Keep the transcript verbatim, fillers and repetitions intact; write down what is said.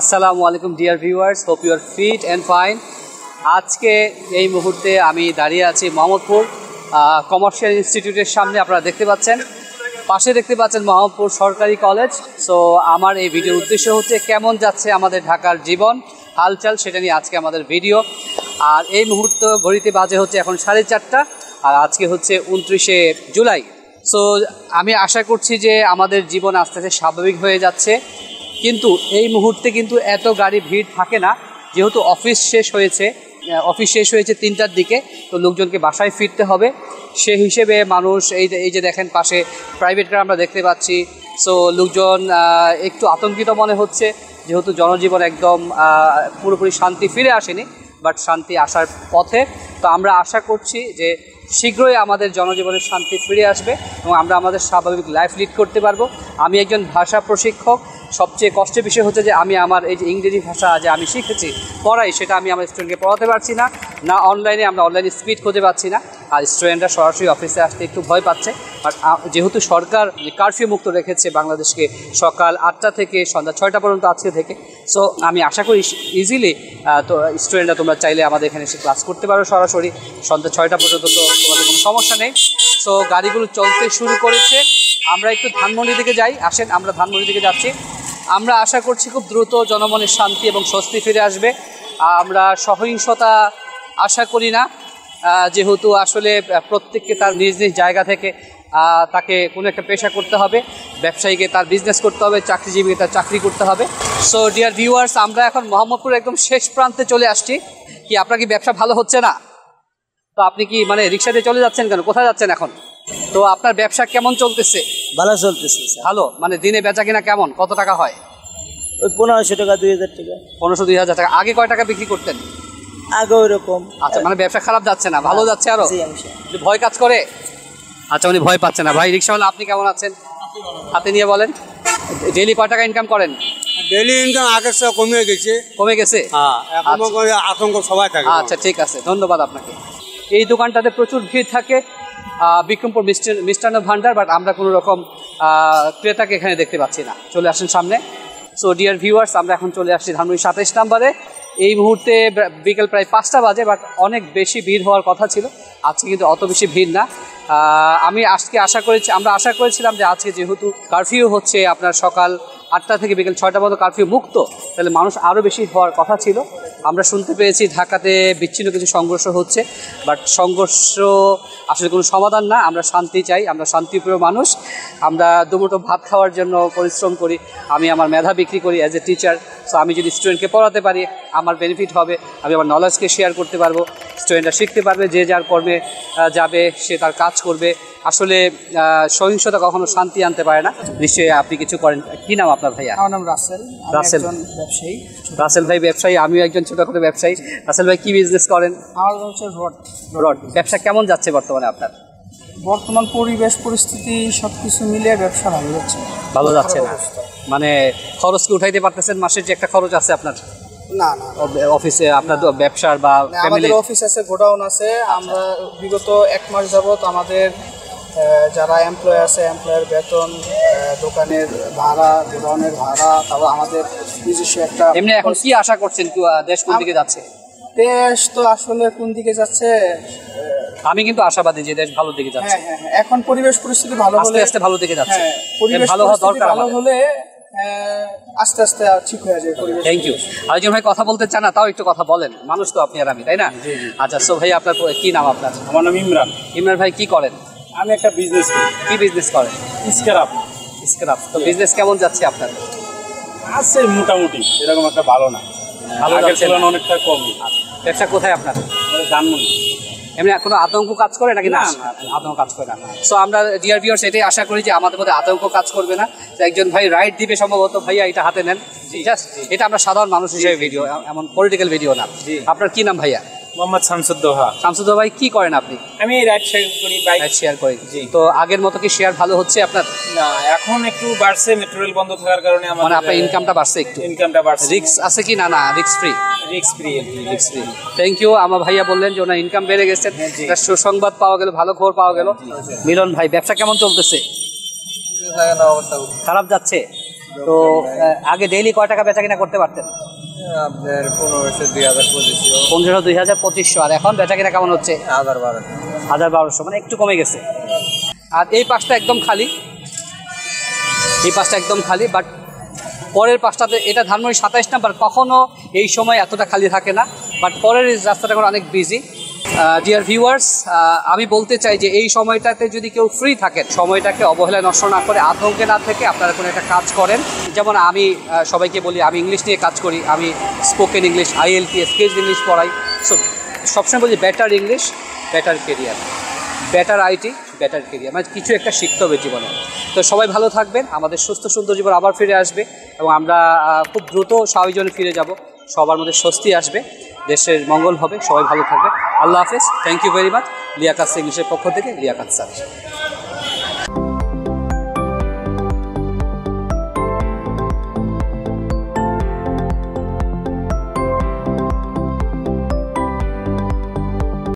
আসসালামু আলাইকুম dear viewers, hope you are fit and fine. আজকে এই মুহূর্তে আমি দাঁড়িয়ে আছি মোহাম্মদপুর কমার্শিয়াল ইনস্টিটিউটের সামনে। আপনারা দেখতে পাচ্ছেন, পাশে দেখতে পাচ্ছেন মোহাম্মদপুর সরকারি কলেজ। সো আমার এই ভিডিওর উদ্দেশ্য হচ্ছে কেমন যাচ্ছে আমাদের ঢাকার জীবন হালচাল, সেটা নিয়ে আজকে আমাদের ভিডিও। আর এই মুহূর্ত ঘড়িতে বাজে হচ্ছে এখন সাড়ে চারটা, আর আজকে হচ্ছে উনত্রিশে জুলাই। সো আমি আশা করছি যে আমাদের জীবন আস্তে আস্তে স্বাভাবিক হয়ে যাচ্ছে, কিন্তু এই মুহূর্তে কিন্তু এত গাড়ি ভিড় থাকে না, যেহেতু অফিস শেষ হয়েছে অফিস শেষ হয়েছে তিনটার দিকে, তো লোকজনকে বাসায় ফিরতে হবে। সে হিসেবে মানুষ এই এই যে দেখেন পাশে প্রাইভেট কার আমরা দেখতে পাচ্ছি। সো লোকজন একটু আতঙ্কিত মনে হচ্ছে, যেহেতু জনজীবন একদম পুরোপুরি শান্তি ফিরে আসেনি, বাট শান্তি আসার পথে। তো আমরা আশা করছি যে শীঘ্রই আমাদের জনজীবনের শান্তি ফিরে আসবে এবং আমরা আমাদের স্বাভাবিক লাইফ লিড করতে পারবো। আমি একজন ভাষা প্রশিক্ষক, সবচেয়ে কষ্টের বিষয় হচ্ছে যে আমি আমার এই যে ইংরেজি ভাষা যে আমি শিখেছি পড়াই, সেটা আমি আমার স্টুডেন্টকে পড়াতে পারছি না, না অনলাইনে আমরা অনলাইনে স্পিড খুঁজে পাচ্ছি না, আর স্টুডেন্টরা সরাসরি অফিসে আসতে একটু ভয় পাচ্ছে। আর যেহেতু সরকার কারফিউ মুক্ত রেখেছে বাংলাদেশকে, সকাল আটটা থেকে সন্ধ্যা ছয়টা পর্যন্ত আজকে থেকে। সো আমি আশা করি ইজিলি তো স্টুডেন্টরা তোমরা চাইলে আমাদের এখানে এসে ক্লাস করতে পারো সরাসরি সন্ধ্যা ছয়টা পর্যন্ত, তো তোমাদের কোনো সমস্যা নেই। সো গাড়িগুলো চলতে শুরু করেছে। আমরা একটু ধানমন্ডি দিকে যাই, আসেন আমরা ধানমন্ডি দিকে যাচ্ছি। আমরা আশা করছি খুব দ্রুত জনমনের শান্তি এবং স্বস্তি ফিরে আসবে। আমরা সহিংসতা আশা করি না, যেহেতু আসলে প্রত্যেককে তার নিজ নিজ জায়গা থেকে তাকে কোনো একটা পেশা করতে হবে, ব্যবসায়ীকে তার বিজনেস করতে হবে, চাকরিজীবীকে তার চাকরি করতে হবে। সো ডিয়ার ভিউয়ার্স, আমরা এখন মোহাম্মদপুর একদম শেষ প্রান্তে চলে আসছি। কি আপনার কি ব্যবসা ভালো হচ্ছে না? তো আপনি কি মানে রিক্সাতে চলে যাচ্ছেন কেন? কোথায় যাচ্ছেন এখন? তো আপনার ব্যবসা কেমন চলতেছে? ভালো চলতেছে। ভালো মানে দিনে বেচা কিনা কেমন, কত টাকা হয়? ওই পনেরোশো টাকা দুই হাজার টাকা পনেরোশো দুই হাজার টাকা। আগে কয় টাকা বিক্রি করতেন? আগে ওইরকম। আচ্ছা, মানে ব্যবসা খারাপ যাচ্ছে না, ভালো যাচ্ছে। আরো ভয় কাজ করে? আচ্ছা, উনি ভয় পাচ্ছে না। ভাই রিক্সাওয়ালা, আপনি কেমন আছেন? হাতে নিয়ে বলেন, ডেইলি কয় টাকা ইনকাম করেন? ডেইলি ইনকাম আগের চেয়ে কমে গেছে। কমে গেছে? হ্যাঁ, এখন আতঙ্ক সবাই থাকে। আচ্ছা ঠিক আছে, ধন্যবাদ আপনাকে। এই দোকানটাতে প্রচুর ভিড় থাকে, বিক্রমপুর মিষ্টান্ন ভান্ডার, বাট আমরা কোনো রকম ক্রেতাকে এখানে দেখতে পাচ্ছি না। চলে আসেন সামনে। সো ডিয়ার ভিউয়ার্স, আমরা এখন চলে আসছি ধানমন্ডি সাতাইশ নাম্বারে। এই মুহূর্তে বিকেল প্রায় পাঁচটা বাজে, বাট অনেক বেশি ভিড় হওয়ার কথা ছিল, আজকে কিন্তু অত বেশি ভিড় না। আমি আজকে আশা করেছি আমরা আশা করেছিলাম যে আজকে যেহেতু কারফিউ হচ্ছে আপনার সকাল আটটা থেকে বিকেল ছয়টা পর্যন্ত কারফিউ মুক্ত, তাহলে মানুষ আরও বেশি হওয়ার কথা ছিল। আমরা শুনতে পেয়েছি ঢাকাতে বিচ্ছিন্ন কিছু সংঘর্ষ হচ্ছে, বাট সংঘর্ষ আসলে কোনো সমাধান না। আমরা শান্তি চাই, আমরা শান্তিপ্রিয় মানুষ, আমরা দুমুঠো ভাত খাওয়ার জন্য পরিশ্রম করি। আমি আমার মেধা বিক্রি করি অ্যাজ এ টিচার। সো আমি যদি স্টুডেন্টকে পড়াতে পারি আমার বেনিফিট হবে, আমি আমার নলেজকে শেয়ার করতে পারবো, স্টুডেন্টরা শিখতে পারবে, যে যার কর্মে যাবে সে তার কাজ করবে। আসলে সহিংসতা কখনো শান্তি আনতে পারে না। নিশ্চয়ই আপনি কিছু করেন। কি নাম আপনার ভাইয়া? আমার নাম রাসেল। রাসেল ব্যবসায়ী। রাসেল ভাই ব্যবসায়ী, আমিও একজন ছোটখাটো ব্যবসায়ী। রাসেল ভাই কি বিজনেস করেন? আমার হচ্ছে রড। রড ব্যবসা কেমন যাচ্ছে বর্তমানে আপনার? বর্তমান পরিবেশ পরিস্থিতি সব কিছু মিলিয়ে ব্যবসা ভালো যাচ্ছে। ভালো যাচ্ছে না মানে খরচ কি উঠাইতে পারতেছেন? মাসের যে একটা খরচ আছে আপনার? না না, অফিসে আপনার ব্যবসার বা ফ্যামিলি অফিস আছে, গোডাউন আছে। আমরা বিগত এক মাস যাবত আমাদের যারা এমপ্লয় আছে, এমপ্লয়ের বেতন, দোকানের ভাড়া, গোডাউনের ভাড়া, তারপর আমাদের নিজস্ব একটা। এমনি এখন কি আশা করছেন দেশ কোন দিকে যাচ্ছে? দেশ তো আসলে কোন দিকে যাচ্ছে, আমি কিন্তু আশাবাদী যে দেশ ভালো দিকে যাচ্ছে। হ্যাঁ হ্যাঁ, এখন পরিবেশ পরিস্থিতি ভালো হলে আস্তে আস্তে ভালো দিকে যাচ্ছে। পরিবেশ ভালো হওয়া দরকার, ভালো হলে আস্তে আস্তে ঠিক হয়ে যাবে পরিবেশ। Thank you. আর যখন ভাই কথা বলতে চান না, তাও একটু কথা বলেন, মানুষ তো আপনি আর আমি, তাই না? আচ্ছা, সো ভাই আপনার কি নাম? আপনার? আমার নাম ইমরান। ইমরান ভাই কি করেন? আমি একটা বিজনেস করি। কি বিজনেস করেন? স্ক্র্যাপ। স্ক্র্যাপ। তো বিজনেস কেমন যাচ্ছে আপনার? আছে মোটামুটি, এরকম একটা ভালো না, ভালো যাচ্ছে না, অনেকটা কম। ব্যবসা কোথায় আপনার? ধানমন্ডি। এমনি কোনো আতঙ্ক কাজ করে নাকি? না, আতঙ্ক কাজ করে না। সো আমরা ডিয়ার ভিউয়ার্স এটাই আশা করি যে আমাদের মধ্যে আতঙ্ক কাজ করবে না। একজন ভাই রাইট দিবে সম্ভবত। ভাইয়া এটা হাতে নেন, জাস্ট এটা আমরা সাধারণ মানুষ হিসেবে ভিডিও, এমন পলিটিক্যাল ভিডিও না। আপনার কি নাম ভাইয়া? মোহাম্মদ শামসুদ্দোহা। শামসুদ্দোহা ভাই কি করেন আপনি? আমি রাইড শেয়ার করি, বাইক শেয়ার করি। তো আগের মতো কি শেয়ার ভালো হচ্ছে আপনার? না, এখন একটু বাড়ছে মেট্রো রেল বন্ধ থাকার কারণে। আমার মানে আপনার ইনকামটা বাড়ছে একটু? ইনকামটা বাড়ছে। রিস্ক আছে কি? না না, risk free. Risk free, risk free. Thank you. আমার ভাইয়া বললেন যে ওনার ইনকাম বেড়ে গেছে, একটা সুসংবাদ পাওয়া গেল, ভালো খবর পাওয়া গেল। মিলন ভাই ব্যবসা কেমন চলতেছে? খারাপ যাচ্ছে। তো আগে ডেইলি কয় টাকা বেচা কিনা করতে পারতেন? আপনার পনেরোশো দুই হাজার পঁচিশশো পনেরোশো দুই হাজার পঁচিশশো আর এখন বেচা কিনা কেমন হচ্ছে? হাজার বারোশো হাজার বারোশো মানে একটু কমে গেছে। আর এই পাশটা একদম খালি, এই পাশটা একদম খালি, বাট পরের পাশটাতে এটা ধানমন্ডি সাতাইশ নাম্বার, কখনও এই সময় এতটা খালি থাকে না, বাট পরের রাস্তাটা এখন অনেক বিজি। ডিয়ার ভিউয়ার্স, আমি বলতে চাই যে এই সময়টাতে যদি কেউ ফ্রি থাকেন, সময়টাকে অবহেলা নষ্ট না করে, আতঙ্কে না থেকে আপনারা কোনো একটা কাজ করেন। যেমন আমি সবাইকে বলি, আমি ইংলিশ নিয়ে কাজ করি, আমি spoken English, IELTS, sketch English পড়াই। সো সবসময় বলি better English, better career, better IT, better career, মানে কিছু একটা শিখতে হবে জীবনে। তো সবাই ভালো থাকবেন, আমাদের সুস্থ সুন্দর জীবন আবার ফিরে আসবে এবং আমরা খুব দ্রুত স্বাভাবিক ফিরে যাব, সবার মধ্যে স্বস্তি আসবে, দেশের মঙ্গল হবে। সবাই ভালো থাকবেন, আল্লাহ হাফেজ। Thank you very much. Liaquat ইংলিশের পক্ষ থেকে লিয়াকাত স্যার।